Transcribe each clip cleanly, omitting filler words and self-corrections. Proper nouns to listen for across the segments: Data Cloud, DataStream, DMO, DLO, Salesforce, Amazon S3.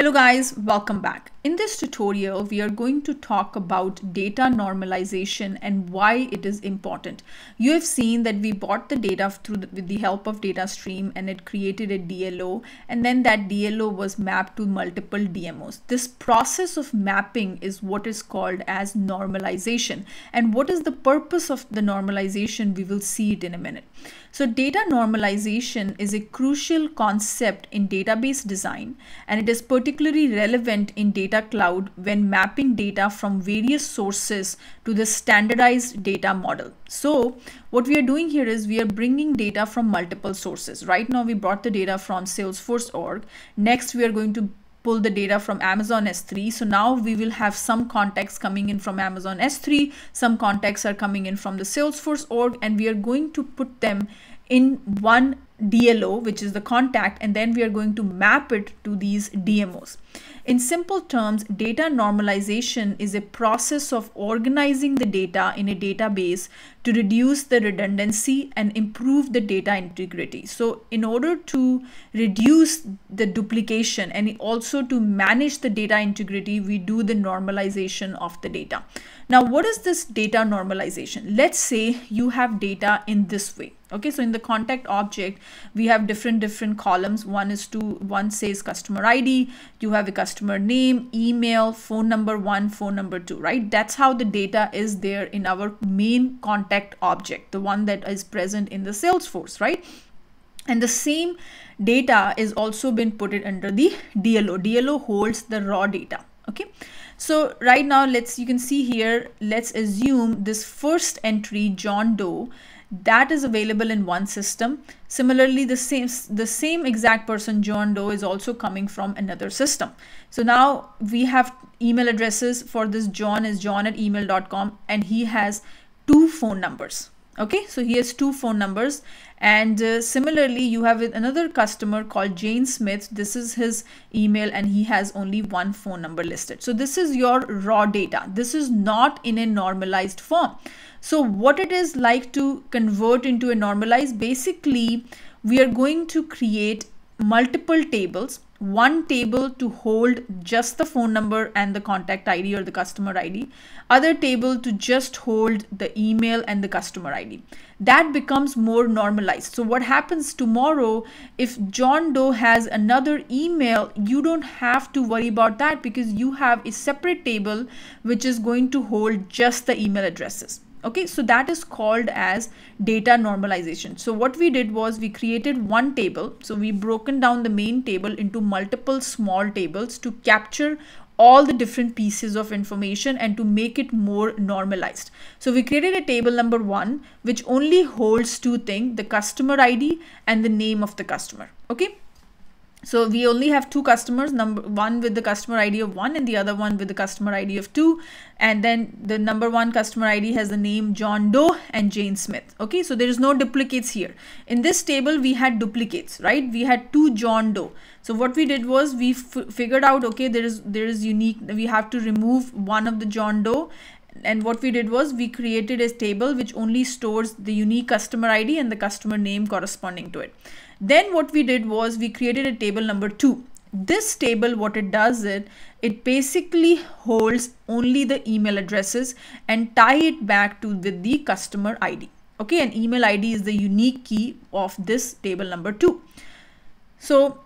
Hello guys, welcome back. In this tutorial, we are going to talk about data normalization and why it is important. You have seen that we bought the data with the help of DataStream and it created a DLO, and then that DLO was mapped to multiple DMOs. This process of mapping is what is called as normalization. And what is the purpose of the normalization? We will see it in a minute. So data normalization is a crucial concept in database design, and it is particularly relevant in Data Cloud when mapping data from various sources to the standardized data model. So what we are doing here is we are bringing data from multiple sources. Right now we brought the data from Salesforce.org. Next we are going to pull the data from Amazon S3. So now we will have some contacts coming in from Amazon S3, some contacts are coming in from the Salesforce.org, and we are going to put them in one DLO, which is the contact, and then we are going to map it to these DMOs. In simple terms, data normalization is a process of organizing the data in a database to reduce the redundancy and improve the data integrity. So in order to reduce the duplication and also to manage the data integrity, we do the normalization of the data. Now, what is this data normalization? Let's say you have data in this way. Okay, so in the contact object, we have different columns. One says customer ID, you have a customer name, email, phone number 1, phone number 2, right? That's how the data is there in our main contact object, the one that is present in the Salesforce, right? And the same data is also been put in under the DLO. DLO holds the raw data. Okay, so right now you can see here, let's assume this first entry, John Doe, that is available in one system. Similarly, the same exact person, John Doe, is also coming from another system. So now we have email addresses for this John is john@email.com, and he has 2 phone numbers. Okay, so he has 2 phone numbers. And similarly, you have another customer called Jane Smith. This is his email, and he has only 1 phone number listed. So this is your raw data. This is not in a normalized form. So what it is like to convert into a normalized, basically, we are going to create multiple tables, one table to hold just the phone number and the contact ID or the customer ID, other table to just hold the email and the customer ID. That becomes more normalized. So what happens tomorrow, if John Doe has another email, you don't have to worry about that because you have a separate table which is going to hold just the email addresses. Okay, so that is called as data normalization. So what we did was we created one table. So we broken down the main table into multiple small tables to capture all the different pieces of information and to make it more normalized. So we created a table number 1, which only holds 2 things, the customer ID and the name of the customer. Okay. So we only have 2 customers, number 1 with the customer ID of 1 and the other one with the customer ID of 2. And then the number 1 customer ID has the name John Doe and Jane Smith. Okay, so there is no duplicates here. In this table, we had duplicates, right? We had 2 John Doe. So what we did was we figured out, okay, there is unique, we have to remove 1 of the John Doe. And what we did was we created a table which only stores the unique customer ID and the customer name corresponding to it. Then what we did was we created a table number 2. This table, what it does is it basically holds only the email addresses and tie it back to the customer ID. Okay, and email ID is the unique key of this table number 2. So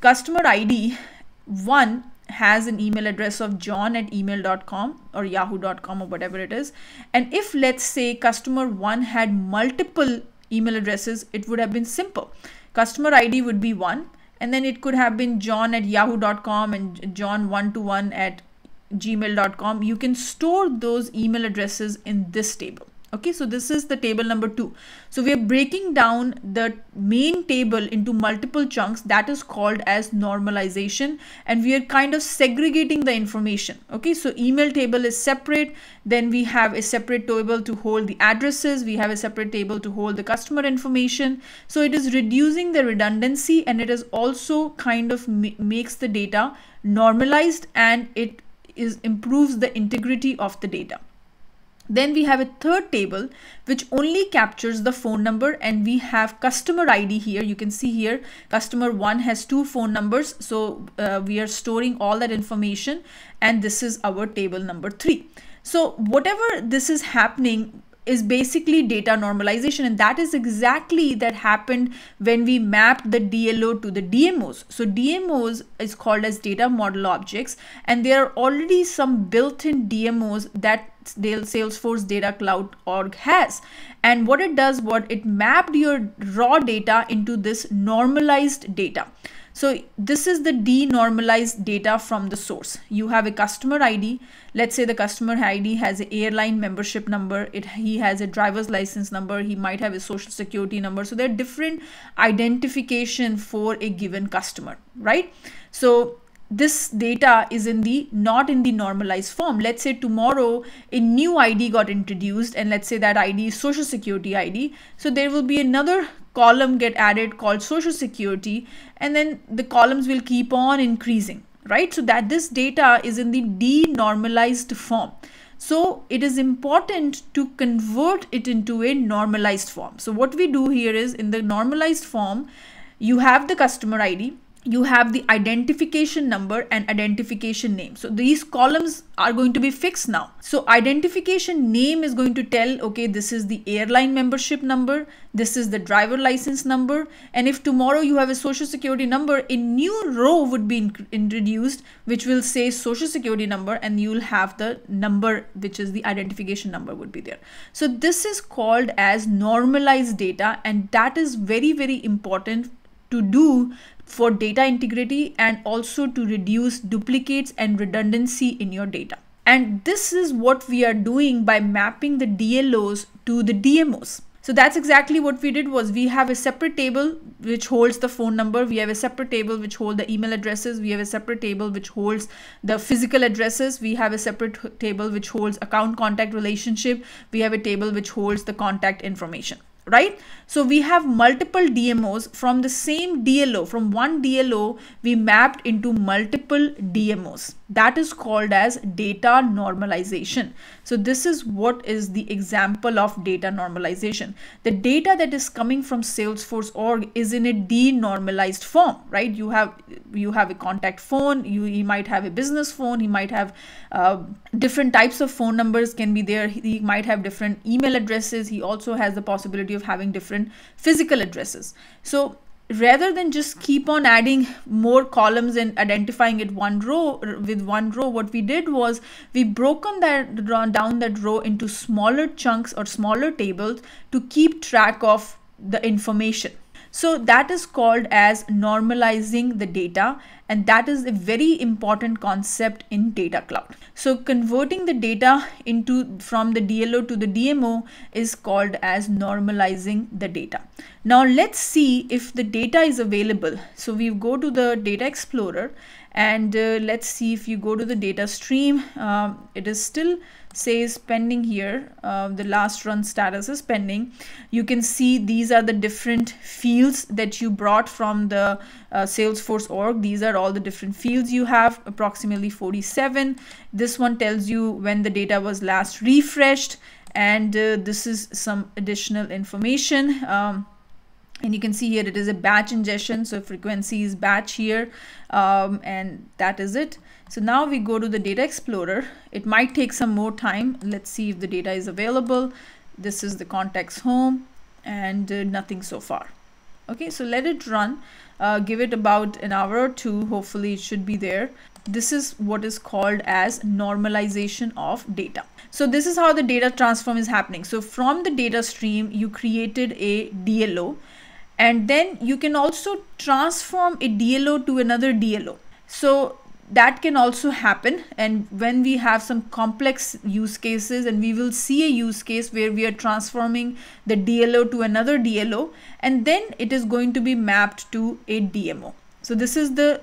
customer ID 1 has an email address of john@email.com or yahoo.com or whatever it is. And if let's say customer 1 had multiple email addresses, it would have been simple. Customer ID would be 1, and then it could have been john@yahoo.com and john121@gmail.com. You can store those email addresses in this table. Okay, so this is the table number 2. So we are breaking down the main table into multiple chunks. That is called as normalization, and we are kind of segregating the information. Okay, so email table is separate. Then we have a separate table to hold the addresses. We have a separate table to hold the customer information. So it is reducing the redundancy, and it is also kind of makes the data normalized, and it improves the integrity of the data. Then we have a third table which only captures the phone number, and we have customer ID here. You can see here customer 1 has 2 phone numbers. So we are storing all that information, and this is our table number 3. So whatever this is happening is basically data normalization, and that is exactly that happened when we mapped the DLO to the DMOs. So DMOs is called as data model objects, and there are already some built-in DMOs that Salesforce Data Cloud org has. And what it does, what it mapped your raw data into this normalized data. So this is the denormalized data from the source. You have a customer ID. Let's say the customer ID has an airline membership number. He has a driver's license number. He might have a social security number. So there are different identification for a given customer, right? So this data is in the not in the normalized form. Let's say tomorrow a new ID got introduced, and let's say that ID is social security ID. So there will be another column get added called social security, and then the columns will keep on increasing, right? So that this data is in the denormalized form. So it is important to convert it into a normalized form. So what we do here is, in the normalized form, you have the customer ID, you have the identification number and identification name. So these columns are going to be fixed now. So identification name is going to tell, okay, this is the airline membership number, this is the driver license number. And if tomorrow you have a social security number, a new row would be introduced, which will say social security number, and you'll have the number, which is the identification number would be there. So this is called as normalized data, and that is very, very important to do for data integrity, and also to reduce duplicates and redundancy in your data. And this is what we are doing by mapping the DLOs to the DMOs. So that's exactly what we did. Was we have a separate table which holds the phone number. We have a separate table which holds the email addresses. We have a separate table which holds the physical addresses. We have a separate table which holds account contact relationship. We have a table which holds the contact information. Right? So we have multiple DMOs from the same DLO. From one DLO, we mapped into multiple DMOs. That is called as data normalization. So this is what is the example of data normalization. The data that is coming from Salesforce.org is in a denormalized form, right? You have a contact phone. He might have a business phone. He might have different types of phone numbers can be there. He might have different email addresses. He also has the possibility of having different physical addresses. So rather than just keep on adding more columns and identifying it with one row, what we did was we broken down that row into smaller chunks or smaller tables to keep track of the information. So that is called as normalizing the data, and that is a very important concept in Data Cloud. So converting the data from the DLO to the DMO is called as normalizing the data. Now let's see if the data is available. So we go to the Data Explorer, and let's see if you go to the data stream. It is still says pending here. The last run status is pending. You can see these are the different fields that you brought from the Salesforce.org. These are all the different fields you have, approximately 47. This one tells you when the data was last refreshed, and this is some additional information. And you can see here it is a batch ingestion, so frequency is batch here, and that is it. So now we go to the Data Explorer. It might take some more time. Let's see if the data is available. This is the contacts home, and nothing so far. Okay, so let it run. Give it about an hour or two. Hopefully it should be there. This is what is called as normalization of data. So this is how the data transform is happening. So from the data stream, you created a DLO. And then you can also transform a DLO to another DLO. So that can also happen. And when we have some complex use cases, and we will see a use case where we are transforming the DLO to another DLO, and then it is going to be mapped to a DMO. So this is the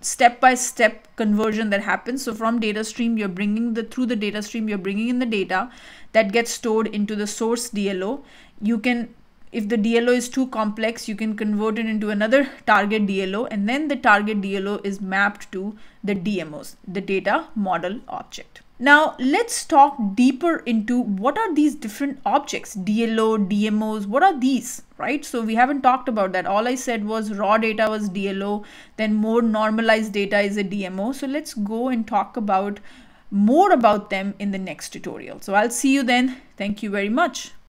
step-by-step conversion that happens. So from data stream, you're bringing in the data that gets stored into the source DLO. You can, if the DLO is too complex, you can convert it into another target DLO, and then the target DLO is mapped to the DMOs, the data model object. Now let's talk deeper into what are these different objects, DLO, DMOs, what are these, right? So we haven't talked about that. All I said was raw data was DLO, then more normalized data is a DMO. So let's go and talk about more about them in the next tutorial. So I'll see you then. Thank you very much.